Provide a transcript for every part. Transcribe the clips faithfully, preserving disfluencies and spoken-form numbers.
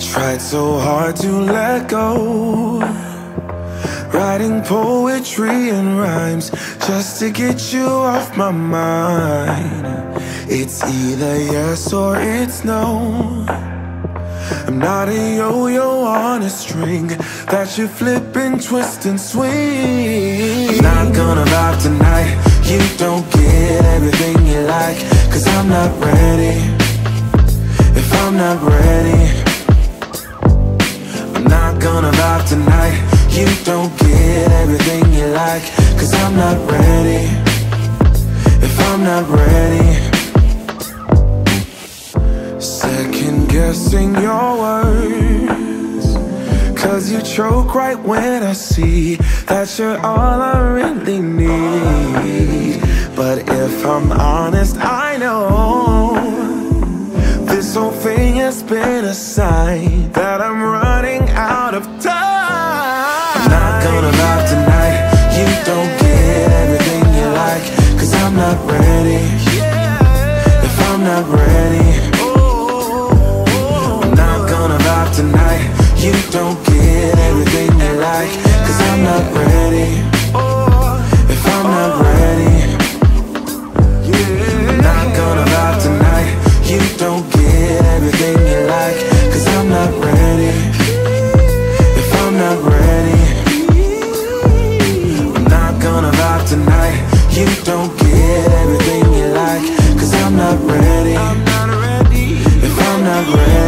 tried so hard to let go, writing poetry and rhymes just to get you off my mind. It's either yes or it's no. I'm not a yo-yo on a string that you flip and twist and swing. I'm not gonna rock tonight. You don't get everything you like, 'cause I'm not ready. If I'm not ready, I'm not gonna rock tonight. You don't get everything you like, 'cause I'm not ready. If I'm not ready. Second guessing your words, 'cause you choke right when I see that you're all I really need. But if I'm honest, I know this whole thing has been a sign that I'm running out of time. I'm not gonna rock tonight. You don't get everything you like, 'cause I'm not ready. If I'm not ready, tonight, you don't get everything you like, 'cause I'm not ready. If I'm not ready, I'm not gonna rock tonight. You don't get everything you like, 'cause I'm not ready. If I'm not ready, I'm not gonna rock tonight. You don't get everything you like, 'cause I'm not ready. If I'm not ready.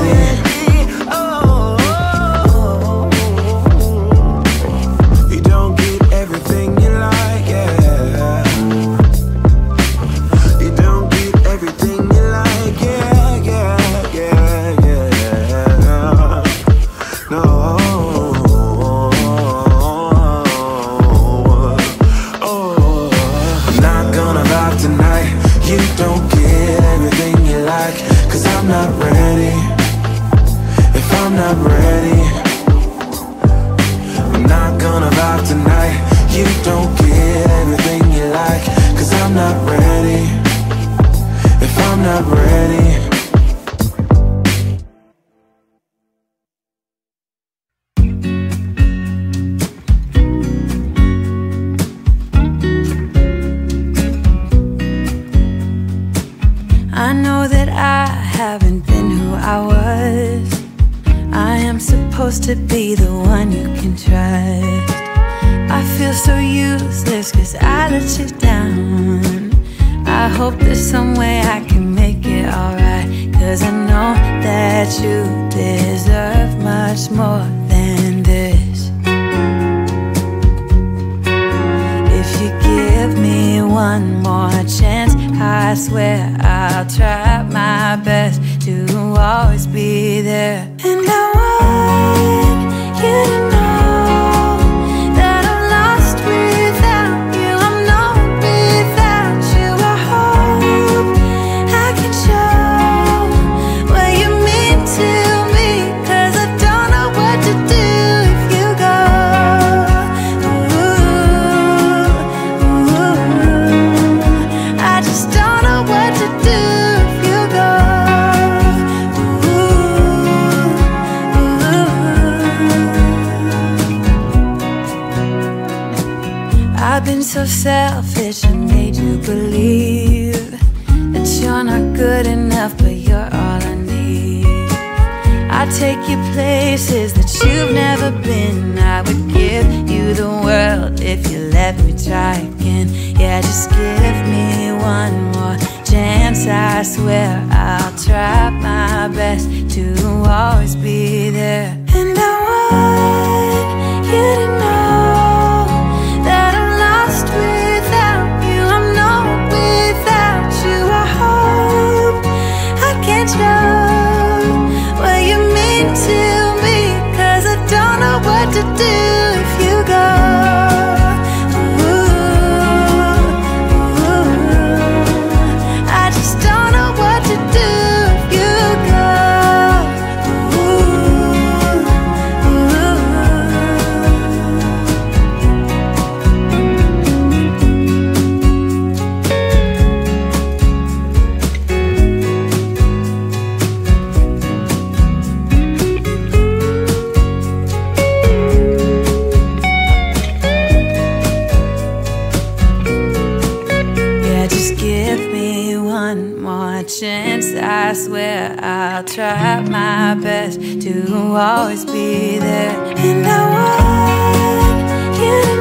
me one more chance. I swear I'll try my best to always be there. And I want you to know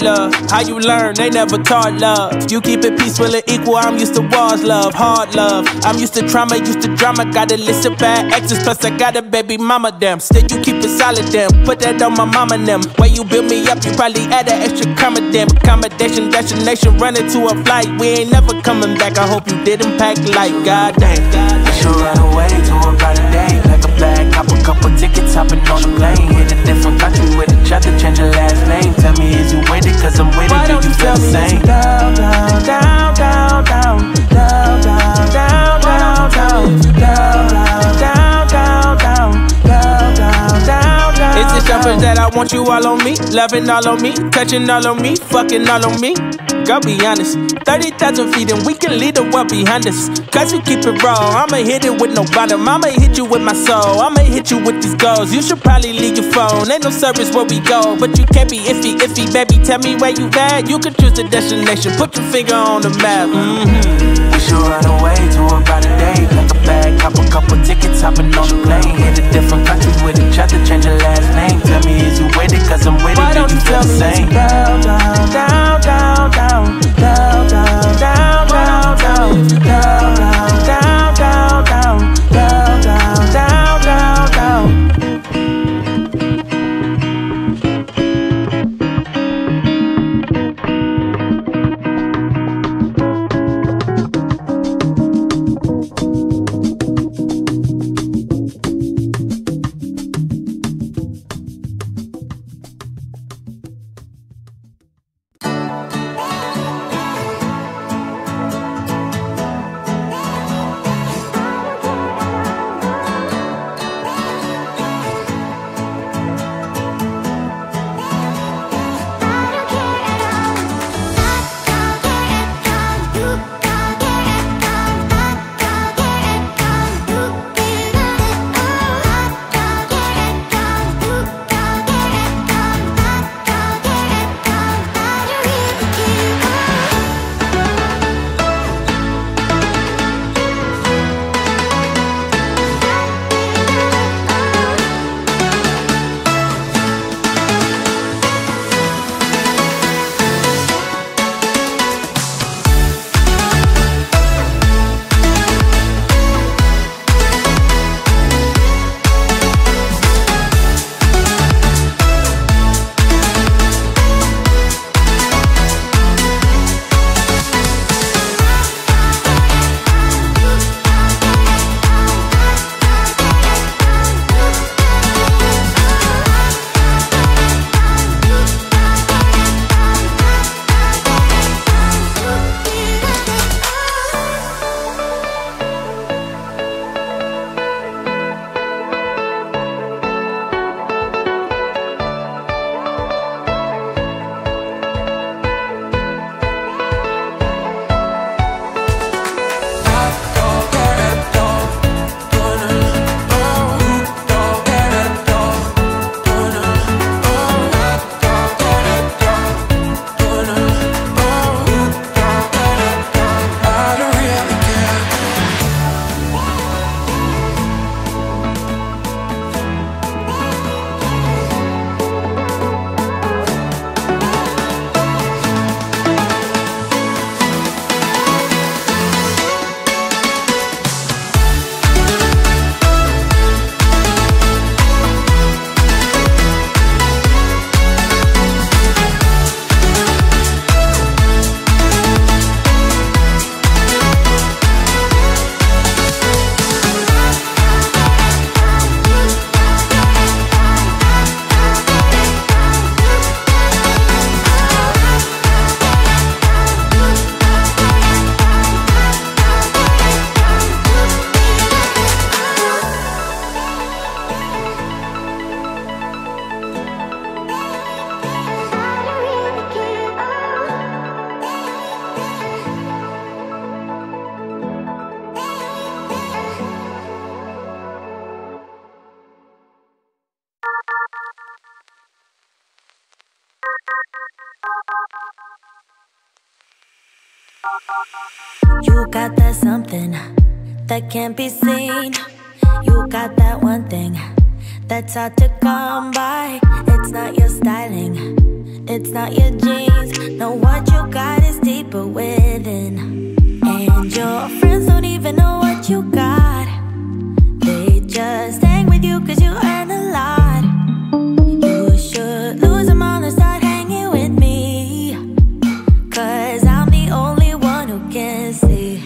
love. How you learn, they never taught love. You keep it peaceful and equal, I'm used to wars, love, hard love. I'm used to trauma, used to drama, got a list of bad exes, plus I got a baby mama, damn. Still you keep it solid, damn, put that on my mama, them. Way you build me up, you probably add an extra comma, damn. Accommodation, destination, running to a flight. We ain't never coming back, I hope you didn't pack like, god damn. I should run away to a brighter day, like a black cop, a couple tickets, hopping on a plane. In a different country with a try to change your last name. Tell me, is you waiting? Cause I'm waiting till you feel the same. Down, down, down, down, down, down, down, down, down, down, down, down, down, down, down, down. It's the shepherd that I want you all on me, loving all on me, touching all on me, fucking all on me. Girl, be honest, thirty thousand feet and we can lead the world behind us. Cause you keep it raw, I'ma hit it with no bottom. I'ma hit you with my soul, I'ma hit you with these goals. You should probably leave your phone, ain't no service where we go. But you can't be iffy, iffy, baby, tell me where you at. You can choose the destination, put your finger on the map. Mm-hmm. We should run away to a brighter day, like a bag, cop a couple tickets, hopping on the plane. Hit a different country with each other, change your last name. Tell me, is you waiting? Cause I'm waiting, why don't you feel the same? Down, down, down, down, down. Down, down, down, down, down, down, down, down, down, down, down, down, down, down, down. You got that something that can't be seen. You got that one thing that's hard to come by. It's not your styling, it's not your jeans. No, what you got is deeper within, and your friends don't even know what you got. They just hang with you cause you earn a lot. You should lose them all and start hanging with me, cause I'm the only one who can see.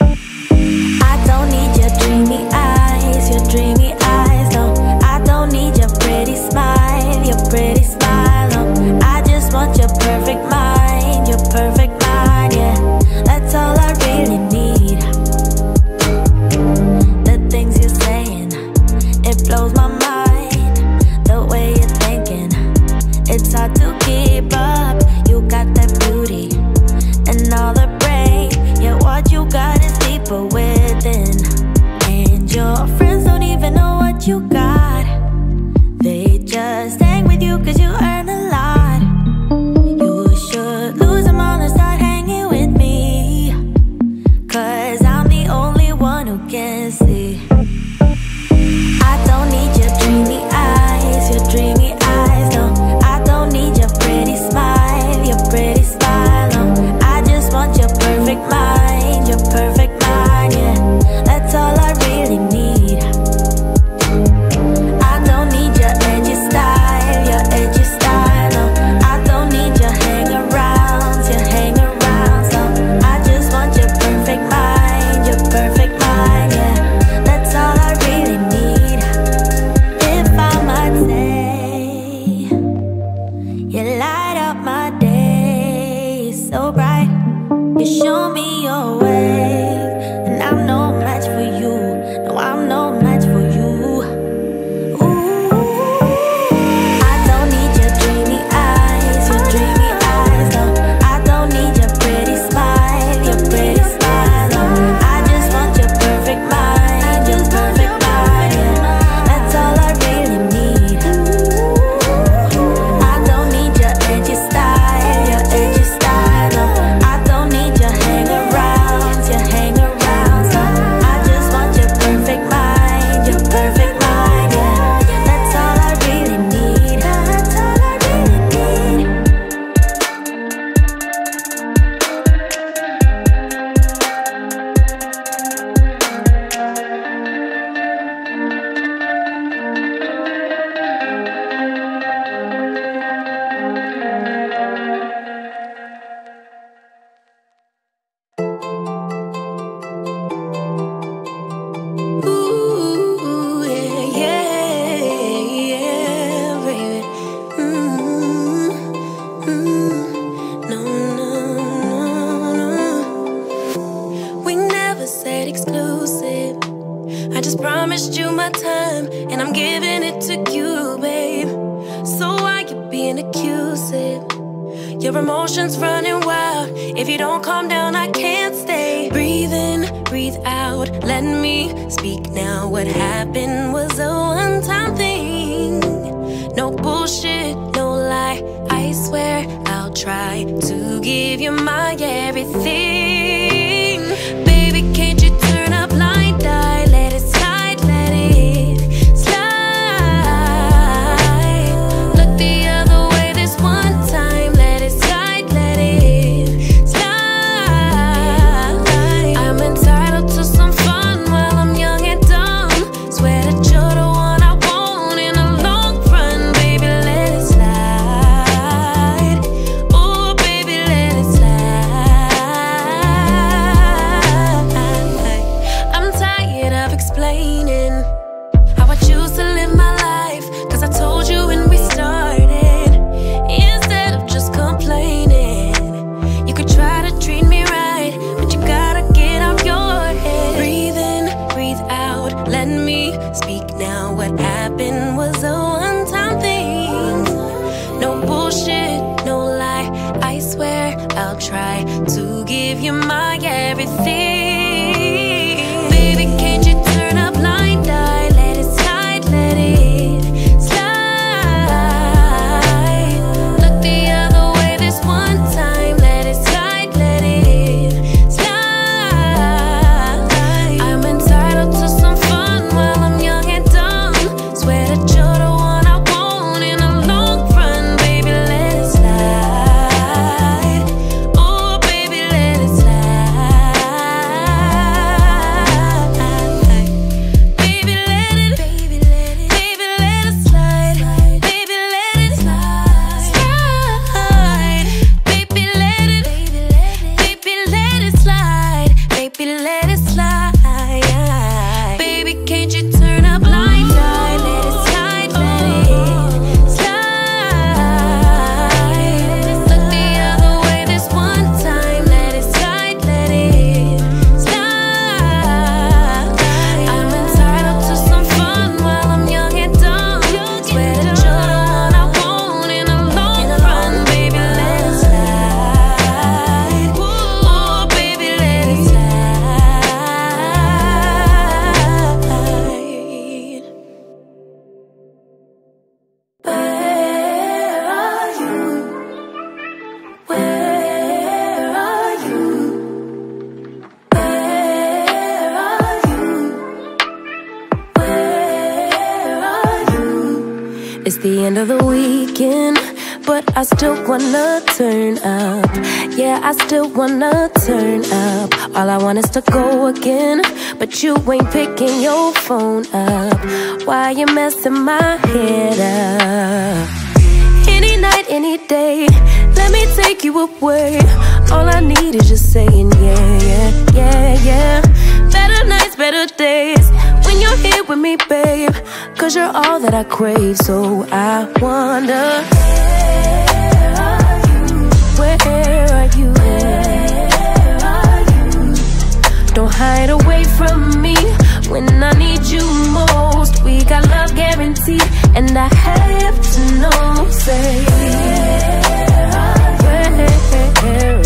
I don't need your dreamy eyes, your dreamy eyes, no. I don't need your pretty smile, your pretty smile, no. I just want your perfect mind, your perfect mind, yeah. That's all I really need. The things you're saying, it blows my mind. The way you're thinking, it's hard to keep up. You got that beauty and all the brain, yeah. What you got is deeper within, and your friends don't even know what you got. They just hang with you cause you earn a lot. You should lose them all and start hanging with me, cause I'm the only one who can see. I don't need your dreamy eyes, your dreamy eyes, no. I don't need your pretty smile, your pretty smile, no. I just want your perfect mind, your perfect mind, yeah. That's all I really need. I don't need your edgy style, your edgy style, no. I don't need your hang arounds, your hang arounds, no. I just want your perfect mind, your perfect mind, yeah. That's all I really need. If I might say, you light up my day so bright. You show me your way, and I'm no match for you. No, I'm no match for you. I don't need your dreamy eyes, your dreamy eyes, no. I don't need your pretty smile, your pretty smile, no. I just want your perfect mind, your perfect mind, yeah. That's all I really need. I don't need your edgy style, your edgy style, no. I don't need your hang arounds, your hang arounds, no. I just want your perfect mind, your perfect mind, yeah. That's all I really need. That's all I really need. Ooh, yeah, yeah, yeah, baby. Mm, mm, no, no, no, no. We never said exclusive. I just promised you my time, and I'm giving it to you, babe. So why you being accusive? Your emotions running wild. If you don't calm down, I can't stay. Breathe in, breathe out. Let me speak now. What happened was a one-time thing. No bullshit, no lie. I swear I'll try to give you my everything. Baby, can't you turn a blind eye? Let it slide, let it slide. Look the other way this one time. Let it slide, let it slide. I'm entitled to some fun while I'm young and dumb. Swear that you're the one I want in the long run. Baby, let it slide. Oh, baby, let it slide. I'm tired of explaining how I choose to live my life, cause I told you when we started. Instead of just complaining, you could try to treat me right, but you gotta get out your head. Breathe in, breathe out. Let me speak now. What happened was a one-time thing. No bullshit, no lie. I swear I'll try to give you my everything. Baby, can't you turn a blind eye? Let it slide, let it slide. Look the other way this It's the end of the weekend, but I still wanna turn up. Yeah, I still wanna turn up. All I want is to go again, but you ain't picking your phone up. Why you messing my head up? Any night, any day, let me take you away. All I need is just saying yeah, yeah, yeah, yeah. Better nights, better days, when you're here with me, babe, 'cause you're all that I crave. So I wonder, where are you? Where are you? Where are you? Don't hide away from me when I need you most. We got love guaranteed, and I have to know. Say, where are you? Where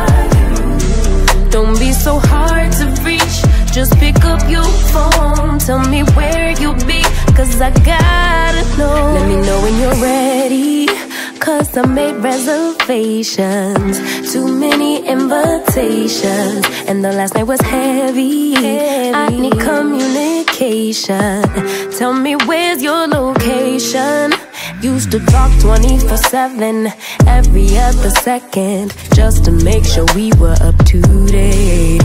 are you? Don't be so hard to reach, just pick up your phone, tell me where you be, 'cause I gotta know. Let me know when you're ready, 'cause I made reservations. Too many invitations, and the last night was heavy, heavy. I need communication, tell me where's your location. Used to talk twenty-four seven, every other second, just to make sure we were up to date.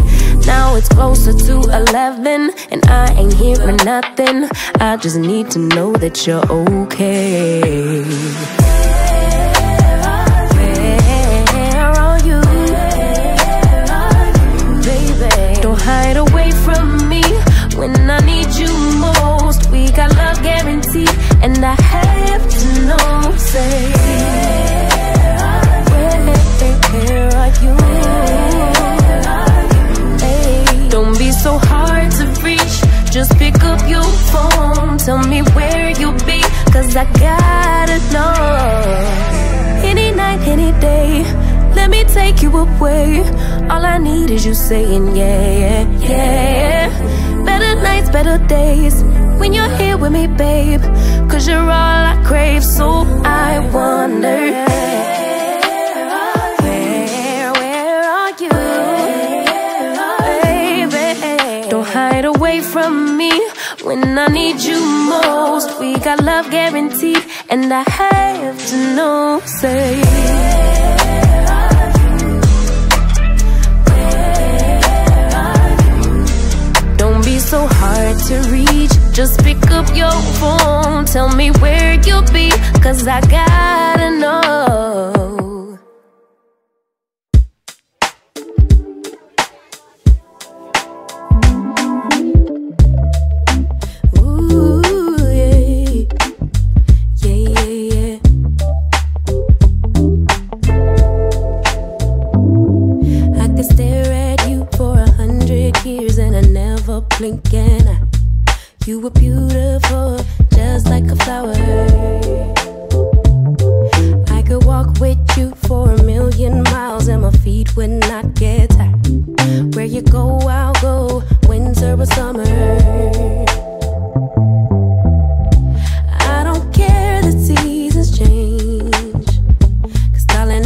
Now it's closer to eleven, and I ain't hearing nothing. I just need to know that you're okay. Where are you? Where are you? Where are you, baby? Don't hide away from me when I need you most. We got love guaranteed, and I have to know. Say, where are you? Where are you? Where are you? Hey, don't be so hard to reach, just pick up your phone, tell me where you be, 'cause I gotta know. Any night, any day, let me take you away. All I need is you saying yeah, yeah, yeah. Better nights, better days, when you're here with me, babe, 'cause you're all I crave. So I wonder, where are you? Where, where are you? Where are you, baby? Don't hide away from me when I need you most. We got love guaranteed, and I have to know. Say, where are you? Where are you? Don't be so hard to reach, just pick up your phone, tell me where you'll be, 'cause I gotta know. Ooh, yeah, yeah, yeah, yeah. I could stare at you for a hundred years and I never blink, and I you were beautiful, just like a flower. I could walk with you for a million miles and my feet would not get tired. Where you go, I'll go, winter or summer. I don't care the seasons change, 'cause darling,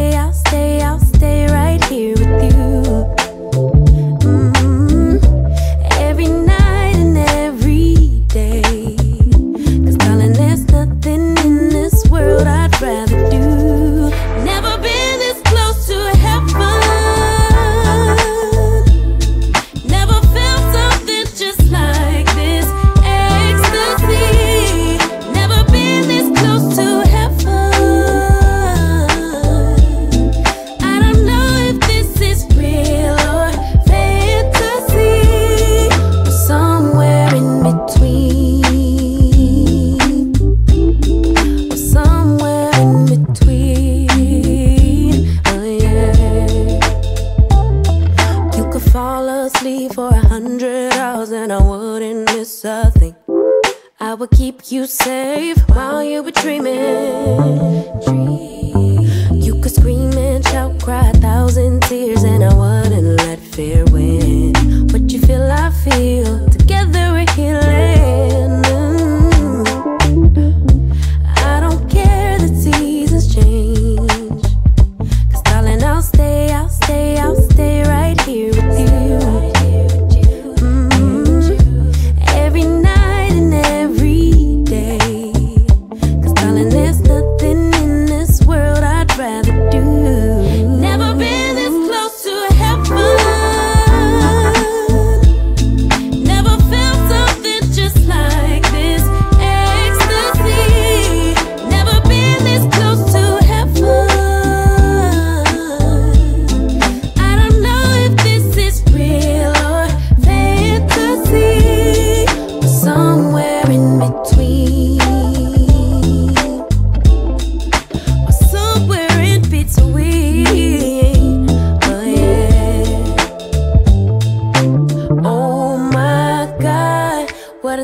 I'll stay, I'll stay right here with you. You safe while you were dreaming. Dream. You could scream and shout, cry a thousand tears, and I wouldn't let fear win. What you feel, I feel. Together we're healing. I don't care that seasons change, 'cause darling, I'll stay, I'll stay, I'll stay right here with you. Every night and every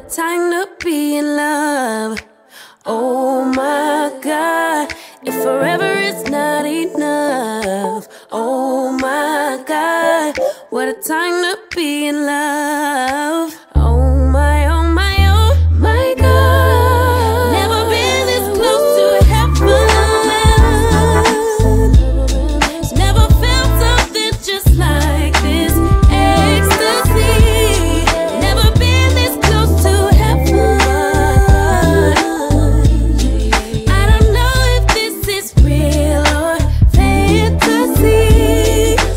time to be in love. Oh my God, if forever is not enough. Oh my God, what a time to be in love. Oh my, oh my, oh my God, never been this close to heaven. Never felt something just like this, ecstasy. Never been this close to heaven. I don't know if this is real or fantasy,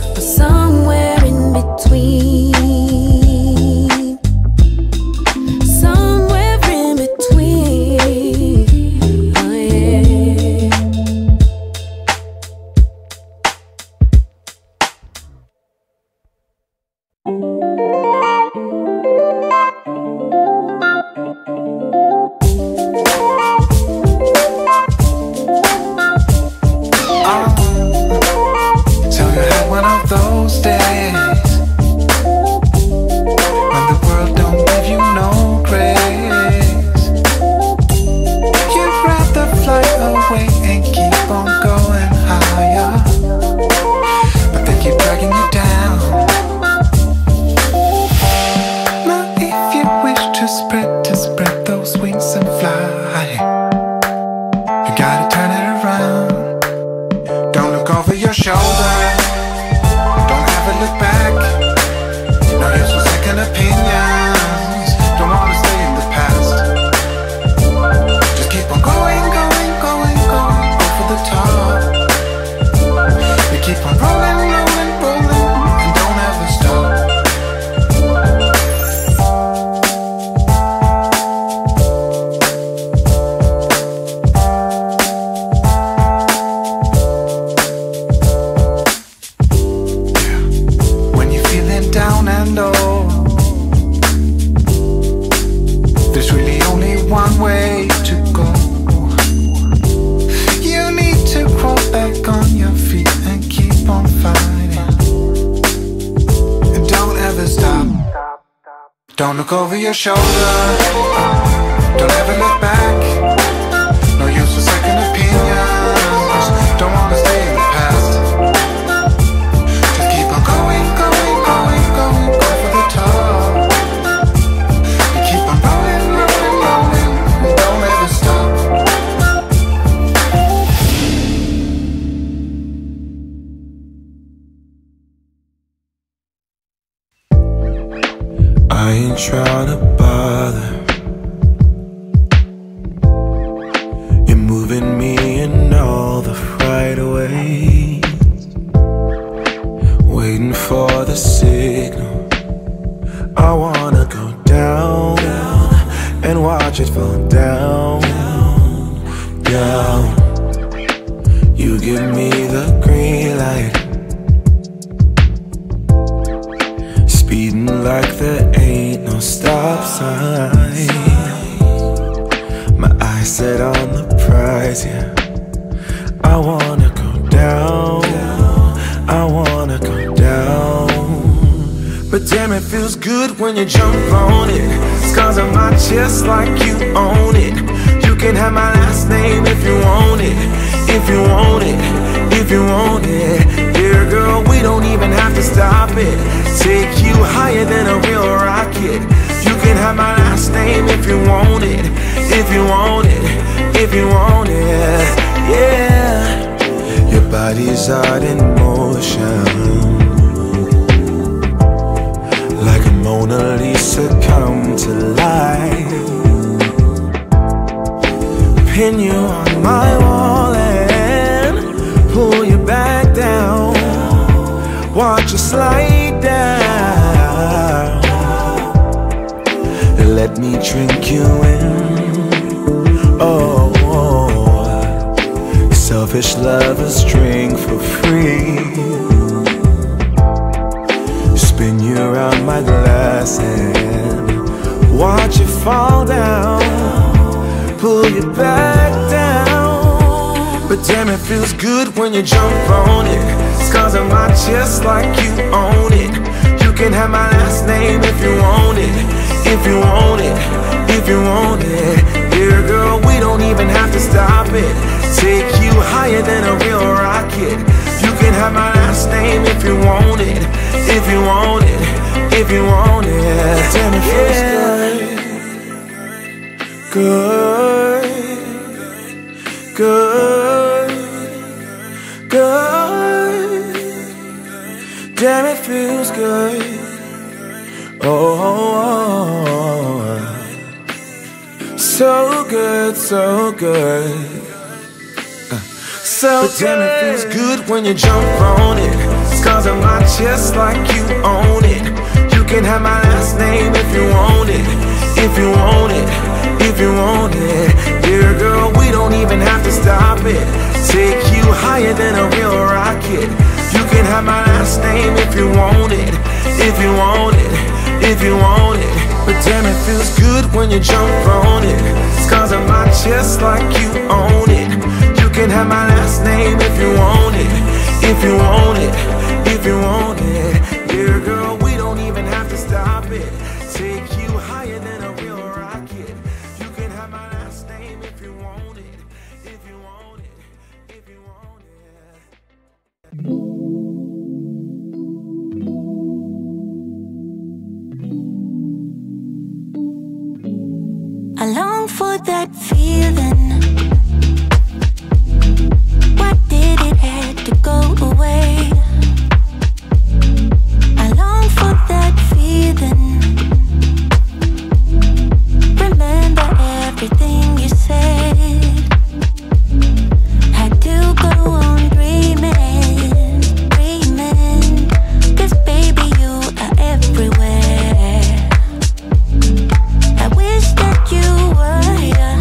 or somewhere in between. Don't look over your shoulder, don't ever look back. No use for second opinions, don't wanna stay in the past. Just keep on going, going, going, going, go for the top. You keep on rolling, rolling, rolling, don't ever stop. I ain't tryna bother. For the signal, I wanna go down, down and watch it fall down, down, down. You give me the green light, speeding like there ain't no stop sign. My eyes set on the prize, yeah. I wanna go down, I wanna go down. But damn, it feels good when you jump on it. Scars on my chest like you own it. You can have my last name if you want it. If you want it, if you want it. Dear girl, we don't even have to stop it. Take you higher than a real rocket. You can have my last name if you want it. If you want it, if you want it. Yeah. Your body's out in motion, like a Mona Lisa come to life. Pin you on my wall and pull you back down. Watch you slide down and let me drink you in. Oh, selfish lovers drink for free. Spin you around my glass and watch you fall down, pull you back down. But damn, it feels good when you jump on it. Scars on my chest like you own it. You can have my last name if you want it. If you want it, if you want it. Dear girl, we don't even have to stop it. Take you higher than a real rocket. You can have my last name if you want it. If you want it, if you want it. Tell me feels good. Good. Good. Good. Damn, it feels good. Oh, so good, so good, uh, so but damn good. It feels good when you jump on it. Scars on my chest like you own it. You can have my last name if you want it. If you want it, if you want it. Dear girl, we don't even have to stop it. Take you higher than a real rocket. You can have my last name if you want it. If you want it, if you want it. But damn, it feels good when you jump on it. Scars on my chest like you own it. You can have my last name if you want it. If you want it, if you want it. Dear girl, we don't even have to stop it. Take you higher than a real rocket. You can have my last name if you want it. If you want it, if you want it. I long for that feeling. Why did it have to go away? I long for that feeling. Remember everything you said. Had to go on dreaming, dreaming. 'Cause baby, you are everywhere. You were here.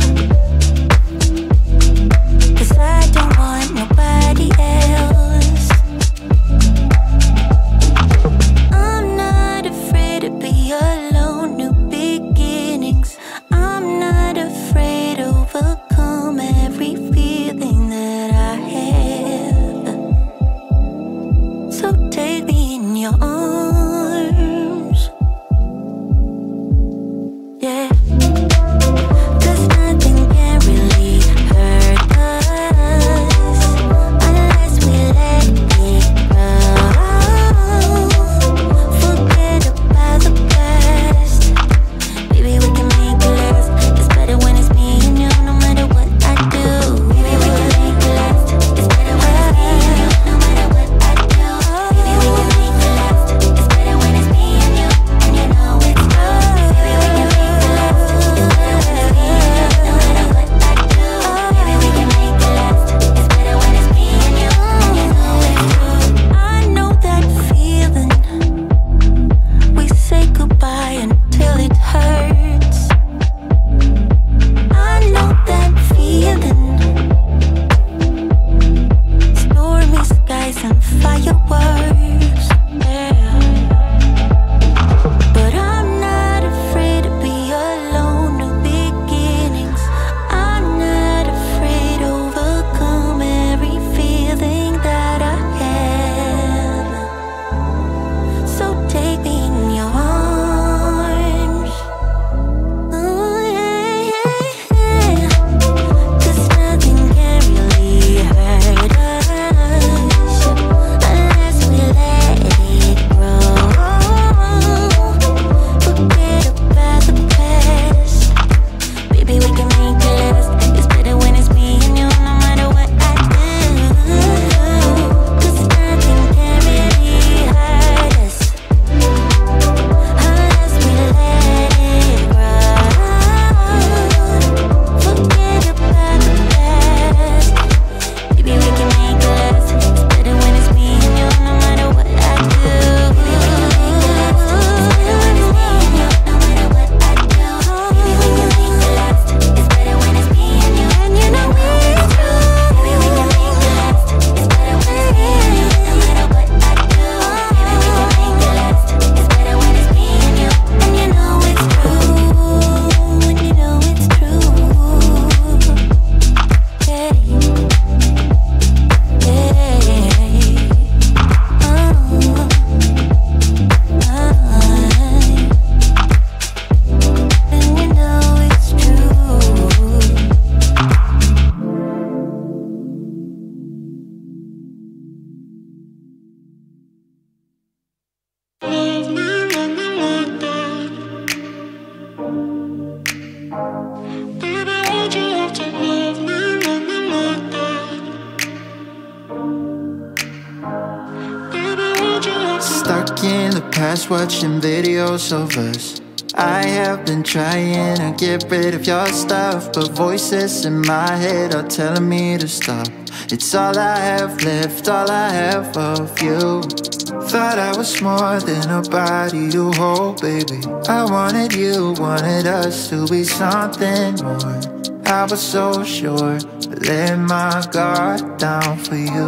stuck in the past watching videos of us. I have been trying to get rid of your stuff, but voices in my head are telling me to stop. It's all I have left, all I have of you. Thought I was more than a body to hold, baby. I wanted you, wanted us to be something more. I was so sure, but let my guard down for you.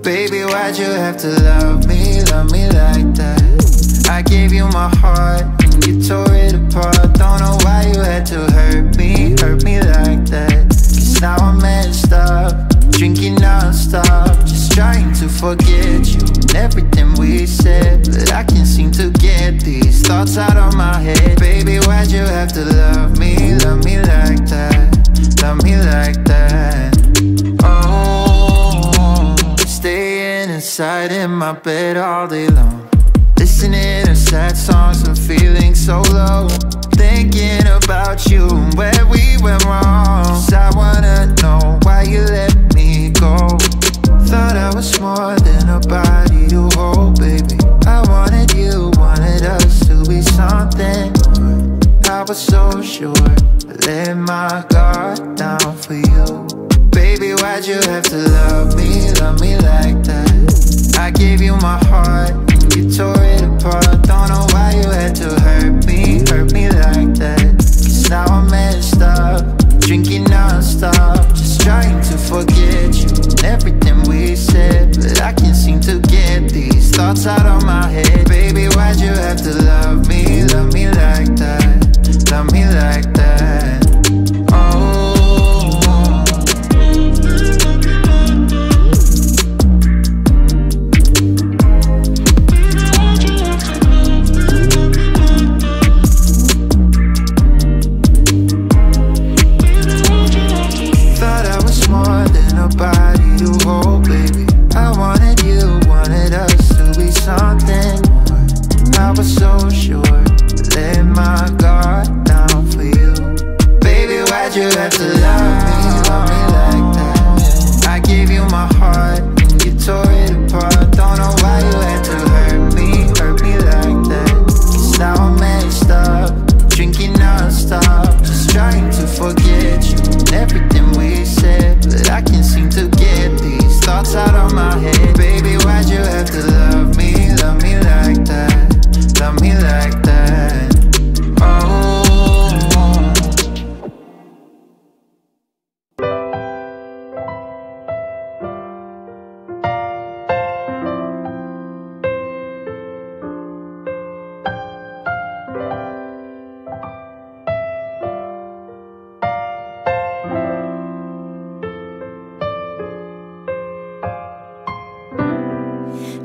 Baby, why'd you have to love me, love me like that? I gave you my heart, and you tore it apart. Don't know why you had to hurt me, hurt me like that. Cause now I'm messed up, drinking nonstop, just trying to forget you and everything we said. But I can't seem to get these thoughts out of my head. Baby, why'd you have to love me, love me like that? Love me like that. Oh, staying inside in my bed all day long, listening to sad songs and feeling so low, thinking about you and where we went wrong. Cause I wanna know why you let me go. Thought I was more than a body to hold, baby. I wanted you, wanted us to be something more. I was so sure, I let my guard down for you. Baby, why'd you have to love me, love me like that? I gave you my heart, and you tore it apart. Don't know why you had to hurt me, hurt me like that. Cause now I'm messed up, drinking nonstop, just trying to forget you and everything we said. But I can't seem to get these thoughts out of my head. Baby, why'd you have to love me, love me like that? Love me like that.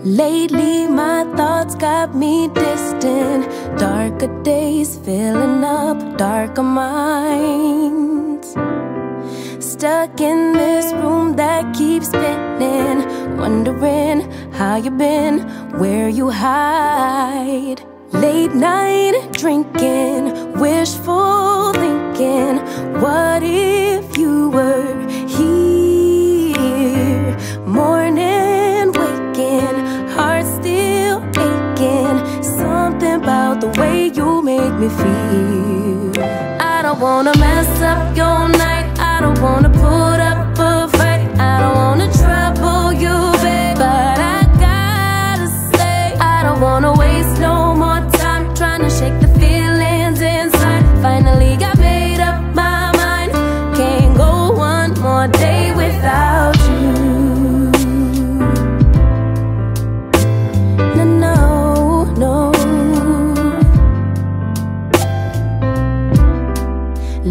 Lately my thoughts got me distant. Darker days filling up darker minds. Stuck in this room that keeps spinning, wondering how you been, where you hide. Late night drinking, wishful thinking. What if you were here? Morning waking, heart still aching. Something about the way you make me feel. I don't wanna mess up your night. I don't wanna put up a fight. I don't wanna trouble you, babe. But I gotta say, I don't wanna waste no more time trying to shake the feelings inside. Finally I made up my mind. Can't go one more day without you.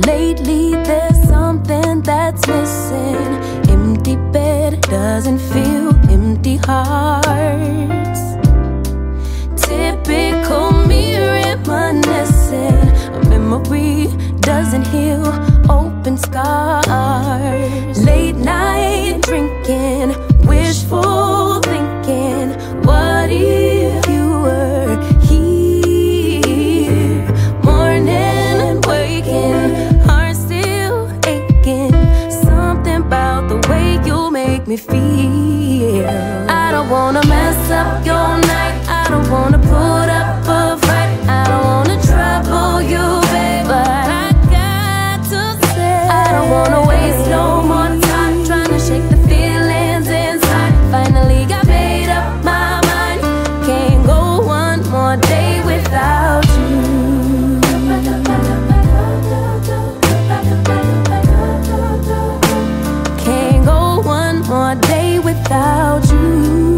Lately there's something that's missing. Empty bed doesn't feel empty hearts. Typical me reminiscing. A memory doesn't heal open scars. Late night drinking, wishful thinking. What if you were here? Morning and waking, way you make me feel. I don't wanna mess up your night. I don't wanna put up a fight, I don't wanna trouble you, babe, but I got to say I don't wanna waste no more time trying to shake the feelings inside. Finally got made up my mind, can't go one more day without you. Can't go one more day without you.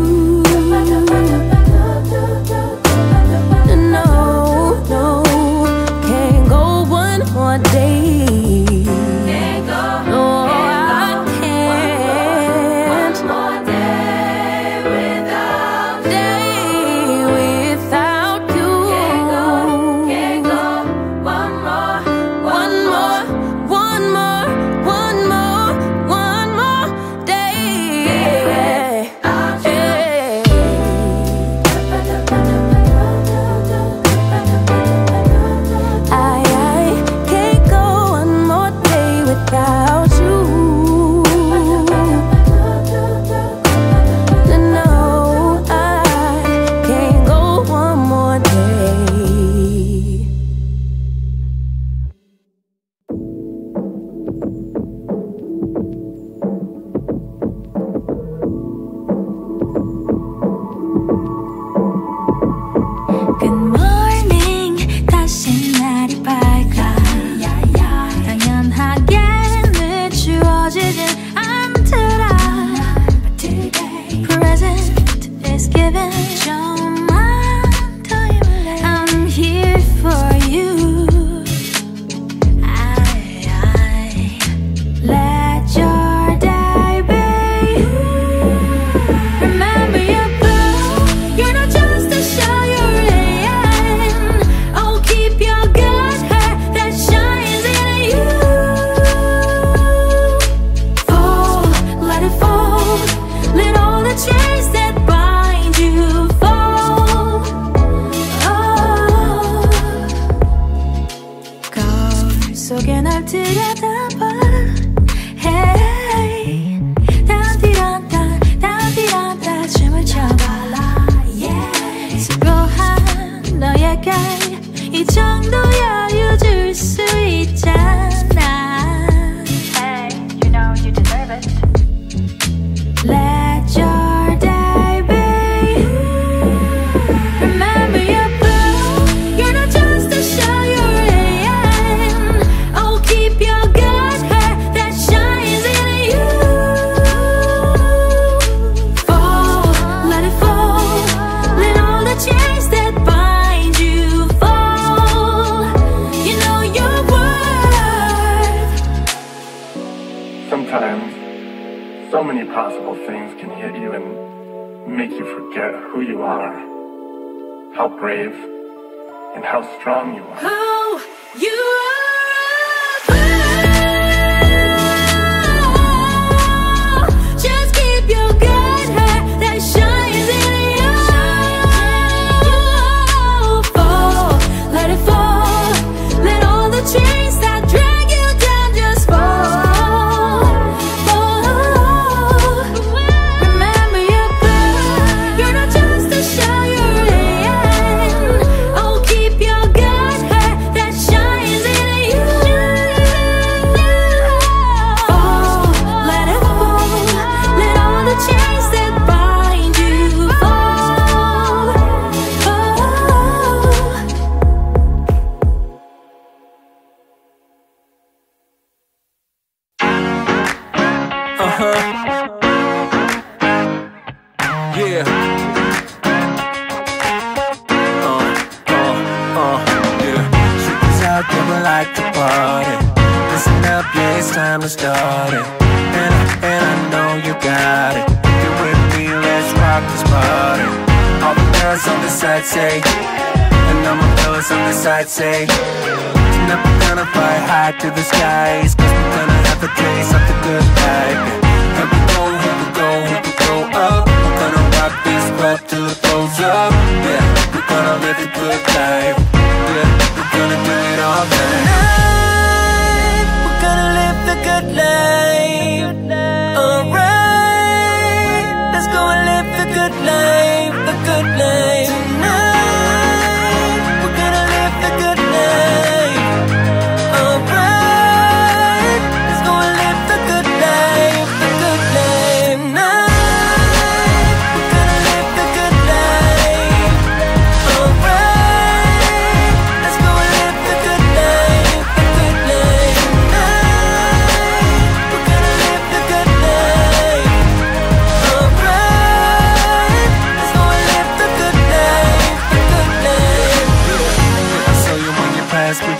Life, the good life tonight.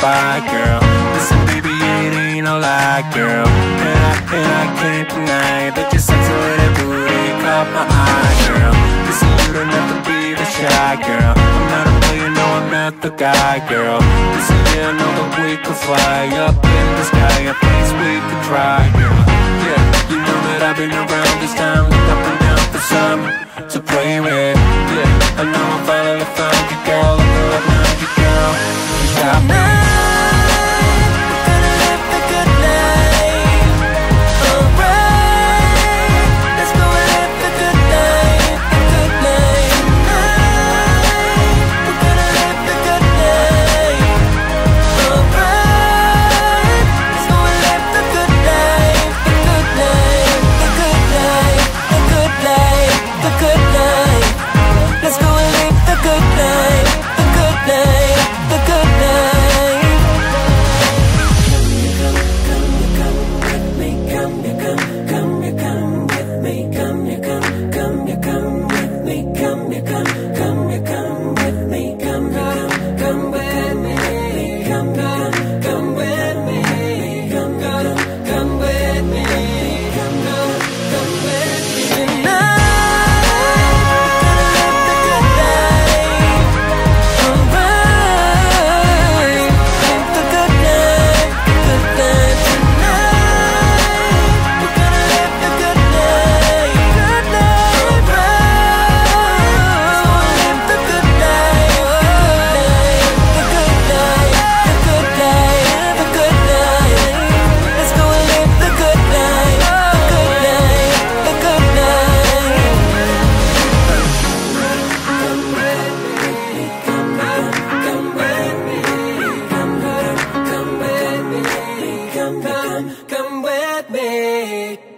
by, girl. Listen, baby, it ain't no lie, girl. And I, and I can't deny that your sexy little booty caught my eye, girl. Listen, you don't have to be the shy, girl. I'm not a player, no, I'm not the guy, girl. Listen, yeah, I know that we could fly up in the sky, a place we could try, girl. Yeah, you know that I've been around this time, looked up and down for some to play with. Yeah, I know I finally found you, girl. I know I found you, girl. You got me. Come, come with me.